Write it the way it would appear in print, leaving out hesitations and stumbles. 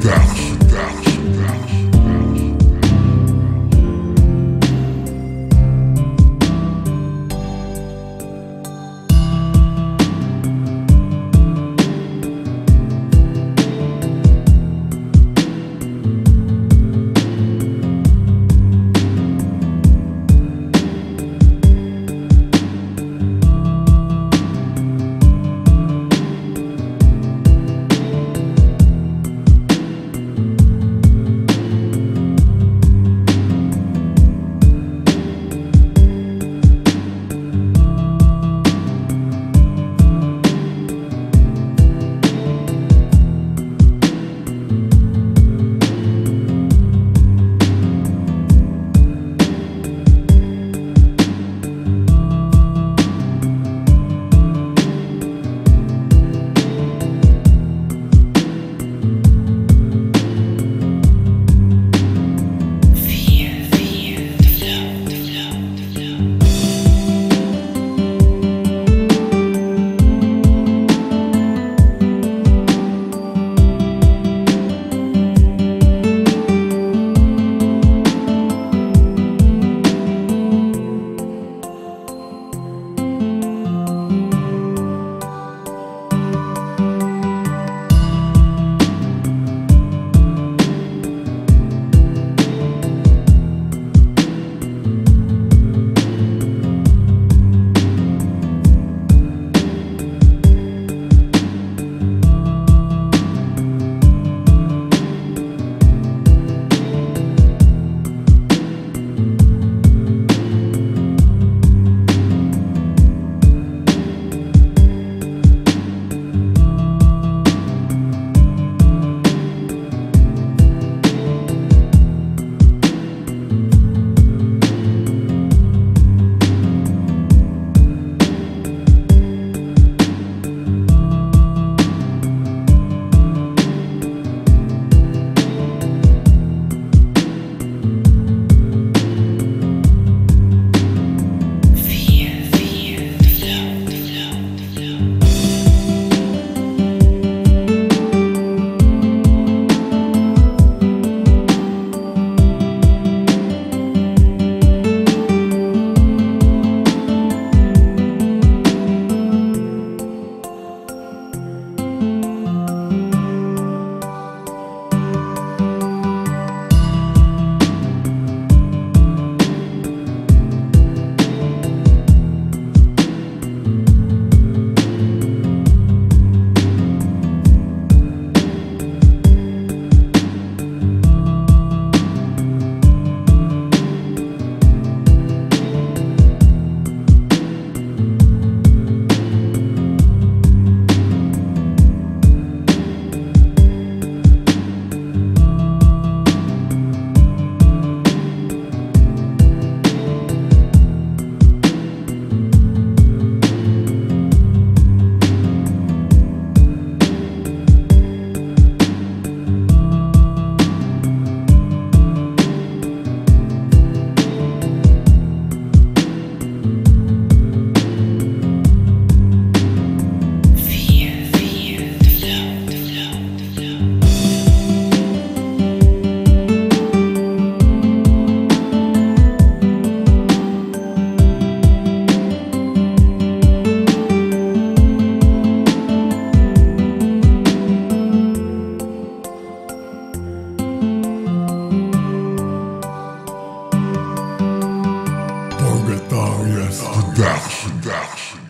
Yes, the dash.